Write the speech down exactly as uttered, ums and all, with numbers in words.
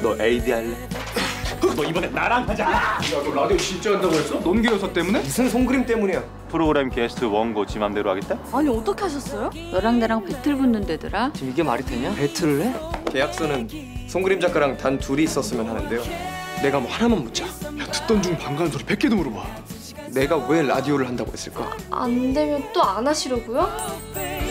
너 에이디 할래? 너 이번에 나랑 하자. 야, 너 라디오 진짜 한다고 했어? 논개 요소 때문에? 무슨 손그림 때문이야? 프로그램 게스트 원고 지 맘대로 하겠다? 아니 어떻게 하셨어요? 너랑 나랑 배틀 붙는데더라. 지금 이게 말이 되냐? 배틀을 해? 계약서는 손그림 작가랑 단 둘이 있었으면 하는데요. 내가 뭐 하나만 묻자. 야, 듣던 중 반가운 소리 백 개도 물어봐. 내가 왜 라디오를 한다고 했을까? 안 되면 또 안 하시려고요?